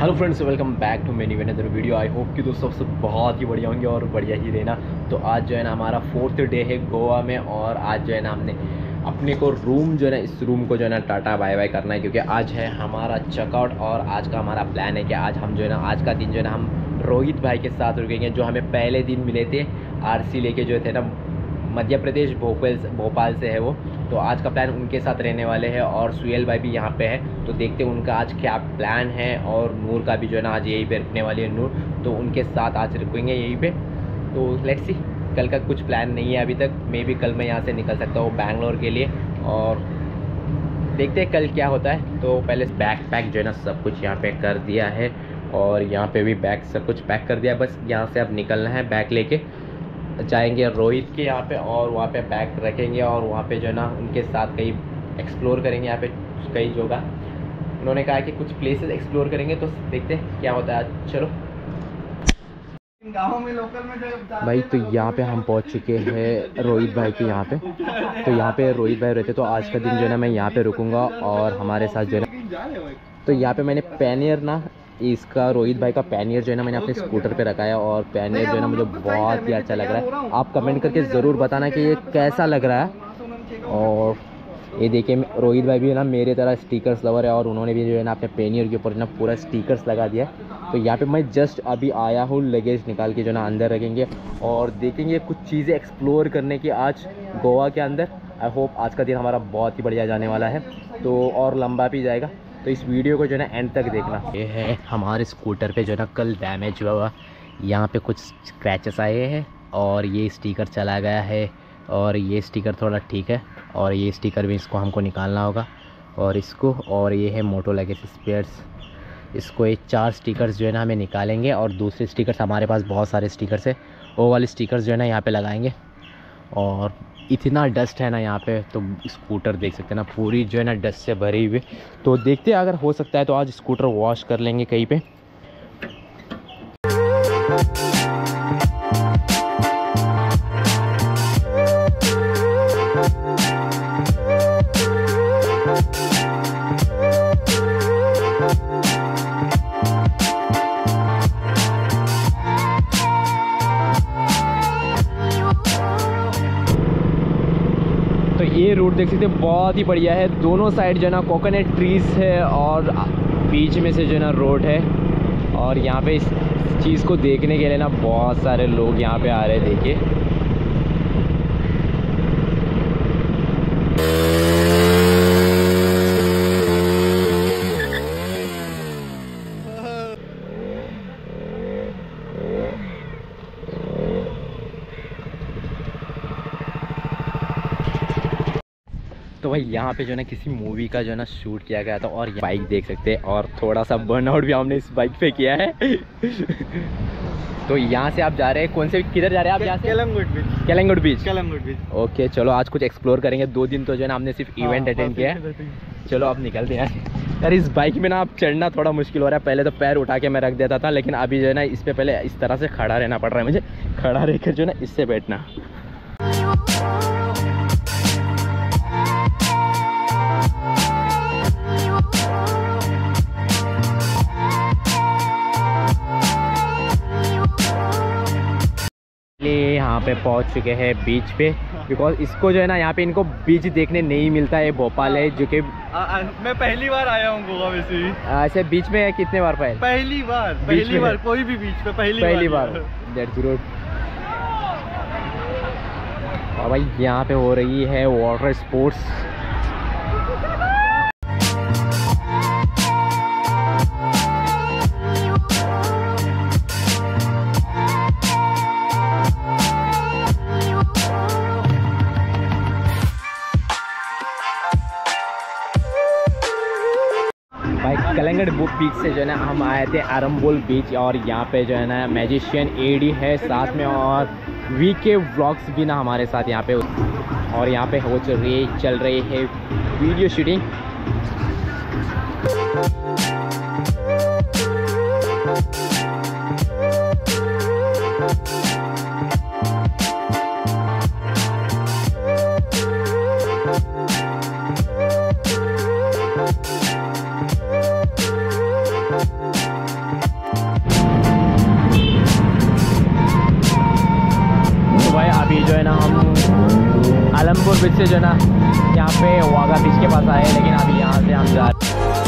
Hello friends, welcome back to many one other video. I hope कि दोस्तों सब बहुत ही बढ़िया होंगे और बढ़िया ही रहना। तो आज जो है ना हमारा 4th डे है गोवा में, और आज जो है ना हमने अपने को रूम जो है ना इस रूम को जो है ना टाटा बाय बाय करना है, क्योंकि आज है हमारा चेकआउट। और आज का हमारा प्लान है कि आज हम जो है ना आज का दिन जो है ना हम रोहित भाई के साथ रुकेंगे, जो हमें पहले दिन मिले थे RC लेके, जो थे ना मध्य प्रदेश भोपाल से है वो। तो आज का प्लान उनके साथ रहने वाले हैं, और सुहेल भाई भी यहाँ पे है, तो देखते हैं उनका आज क्या प्लान है। और नूर का भी जो है ना आज यहीं पे रुकने वाली है नूर, तो उनके साथ आज रुकेंगे यहीं पे। तो लेट्स सी, कल का कुछ प्लान नहीं है अभी तक, मे भी कल मैं यहाँ से निकल सकता हूँ बैंगलोर के लिए, और देखते हैं कल क्या होता है। तो पहले बैग पैक जो है ना सब कुछ यहाँ पर कर दिया है, और यहाँ पर भी बैग सब कुछ पैक कर दिया, बस यहाँ से अब निकलना है। बैग लेके जाएंगे रोहित के यहाँ पे, और वहाँ पे बैग रखेंगे, और वहाँ पे जो है ना उनके साथ कहीं एक्सप्लोर करेंगे। यहाँ पे कई जगह उन्होंने कहा कि कुछ प्लेसेस एक्सप्लोर करेंगे, तो देखते हैं क्या होता है। चलो गाँव में लोकल में भाई, तो यहाँ पे हम पहुँच चुके हैं रोहित भाई के यहाँ पे। तो यहाँ पे रोहित भाई रहते, तो आज का दिन जो है ना मैं यहाँ पे रुकूँगा, और हमारे साथ जो है ना, तो यहाँ पे मैंने पैनियर ना इसका रोहित भाई का पैनियर जो है ना मैंने अपने स्कूटर पे रखा है, और पैनियर जो है ना मुझे बहुत ही अच्छा लग रहा है। आप कमेंट करके ज़रूर बताना कि ये कैसा लग रहा है। और ये देखिए रोहित भाई भी है ना मेरे तरह स्टिकर्स लवर है, और उन्होंने भी जो है ना अपने पैनियर के ऊपर ना पूरा स्टिकर्स लगा दिया। तो यहाँ पे मैं जस्ट अभी आया हूँ, लगेज निकाल के जो ना अंदर रखेंगे, और देखेंगे कुछ चीज़ें एक्सप्लोर करने की आज गोवा के अंदर। आई होप आज का दिन हमारा बहुत ही बढ़िया जाने वाला है, तो और लंबा भी जाएगा। तो इस वीडियो को जो है ना एंड तक देखना। ये है हमारे स्कूटर पे जो है ना कल डैमेज हुआ, यहाँ पे कुछ स्क्रैचेस आए हैं, और ये स्टिकर चला गया है, और ये स्टिकर थोड़ा ठीक है, और ये स्टिकर भी इसको हमको निकालना होगा, और इसको, और ये है मोटो लगे स्पेयर्स, इसको ये 4 स्टिकर्स जो है ना हमें निकालेंगे, और दूसरे स्टिकर्स हमारे पास बहुत सारे स्टिकर्स है, वो वाले स्टिकर्स जो है ना यहाँ पर लगाएँगे। और इतना डस्ट है ना यहाँ पे, तो स्कूटर देख सकते हैं ना पूरी जो है ना डस्ट से भरी हुई। तो देखते हैं, अगर हो सकता है तो आज स्कूटर वॉश कर लेंगे कहीं पे। ये रूट देख सकते हैं, बहुत ही बढ़िया है, दोनों साइड जो है ना कोकोनट ट्रीज है, और बीच में से जो है ना रोड है। और यहाँ पे इस चीज़ को देखने के लिए ना बहुत सारे लोग यहाँ पे आ रहे हैं, देखिए। तो भाई यहाँ पे जो है ना किसी मूवी का जो है ना शूट किया गया था, और बाइक देख सकते हैं, और थोड़ा सा बर्नआउट भी हमने इस बाइक पे किया है। तो यहाँ से आप जा रहे हैं कौन से, किधर जा रहे हैं आप? यहाँ से कलंगुट बीच। ओके, चलो आज कुछ एक्सप्लोर करेंगे। 2 दिन तो जो है ना हमने सिर्फ इवेंट अटेंड किया है। चलो आप निकलते हैं यार। इस बाइक में ना आप चढ़ना थोड़ा मुश्किल हो रहा है, पहले तो पैर उठा के मैं रख देता था, लेकिन अभी जो है ना इस पर पहले इस तरह से खड़ा रहना पड़ रहा है मुझे, खड़ा रहकर जो है ना इससे बैठना। यहाँ पे पहुँच चुके हैं बीच पे, बिकॉज इसको जो है ना यहाँ पे इनको बीच देखने नहीं मिलता है। भोपाल है जो कि मैं पहली बार आया हूँ गोवा में से। अच्छा, बीच में कितने बार पाए? पहली बार कोई भी बीच पे पहली बार। That's good. और भाई यहाँ पे हो रही है वाटर स्पोर्ट्स। कलंगड़ बीच से जो है ना हम आए थे आरम्बोल बीच, और यहाँ पे जो है ना मैजिशियन AD है साथ में, और VK व्लॉग्स भी ना हमारे साथ यहाँ पे। और यहाँ पे वो चल रही है वीडियो शूटिंग। अभी जो है ना हम आलमपुर बीच से जो है ना यहाँ पे वाघा बीच के पास आए, लेकिन अभी यहाँ से हम जा रहे हैं।